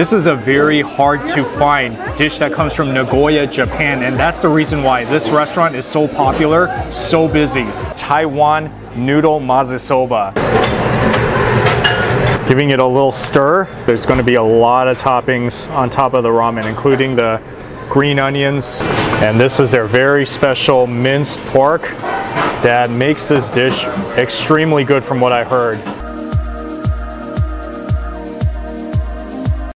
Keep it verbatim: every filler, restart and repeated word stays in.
This is a very hard to find dish that comes from Nagoya, Japan, and that's the reason why this restaurant is so popular, so busy. Taiwan Noodle Mazesoba. Giving it a little stir. There's going to be a lot of toppings on top of the ramen, including the green onions. And this is their very special minced pork that makes this dish extremely good from what I heard.